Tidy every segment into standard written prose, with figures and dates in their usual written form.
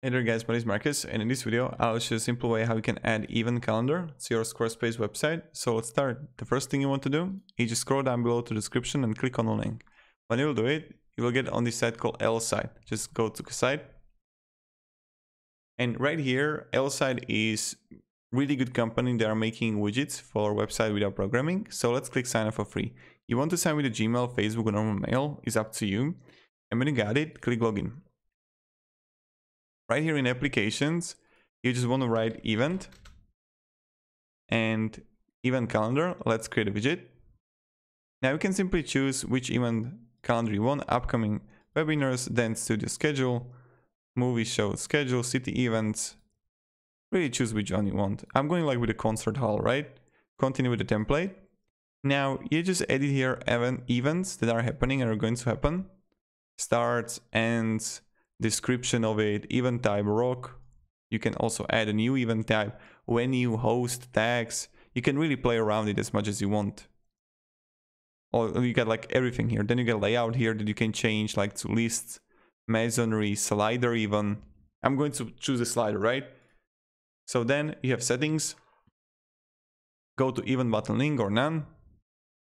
Hey there guys, my name is Marcus, and in this video I'll show you a simple way how you can add event calendar to your Squarespace website. So let's start. The first thing you want to do is just scroll down below to the description and click on the link. When you will do it, you will get on this site called Elfsight. Just go to the site. And right here, Elfsight is really good company. They are making widgets for website without programming. So let's click sign up for free. You want to sign with a Gmail, Facebook or normal mail, is up to you. And when you got it, click login. Right here in applications, you just want to write event and event calendar. Let's create a widget. Now you can simply choose which event calendar you want: upcoming webinars, dance studio schedule, movie show schedule, city events. Really choose which one you want. I'm going like with the concert hall, right? Continue with the template. Now you just edit here events that are happening and are going to happen. Starts, ends, description of it, event type, rock. You can also add a new event type, venue, host, tags. You can really play around it as much as you want. Or you got like everything here. Then you get layout here that you can change, like to lists, masonry, slider even. I'm going to choose a slider, right? So then you have settings. Go to event button link or none.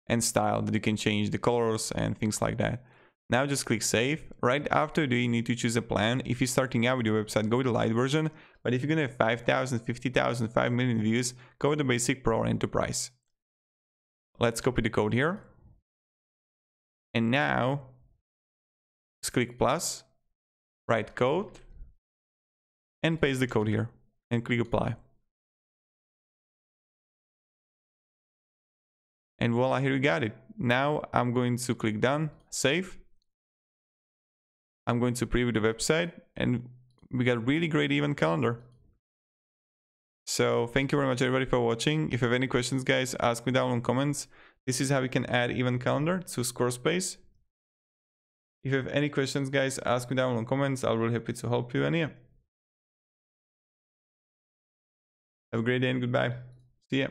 And style, that you can change the colors and things like that. Now just click save. Right after that, you need to choose a plan. If you're starting out with your website, go with the light version. But if you're gonna have 5,000, 50,000, 5 million views, go with the basic, pro, or enterprise. Let's copy the code here. And now just click plus, write code, and paste the code here. And click apply. And voila, here you got it. Now I'm going to click done, save. I'm going to preview the website, and we got a really great event calendar. So thank you very much everybody for watching. If you have any questions guys, ask me down in comments. This is how we can add event calendar to Squarespace. If you have any questions guys, ask me down in comments. I'll be really happy to help you. And yeah, have a great day and goodbye. See ya.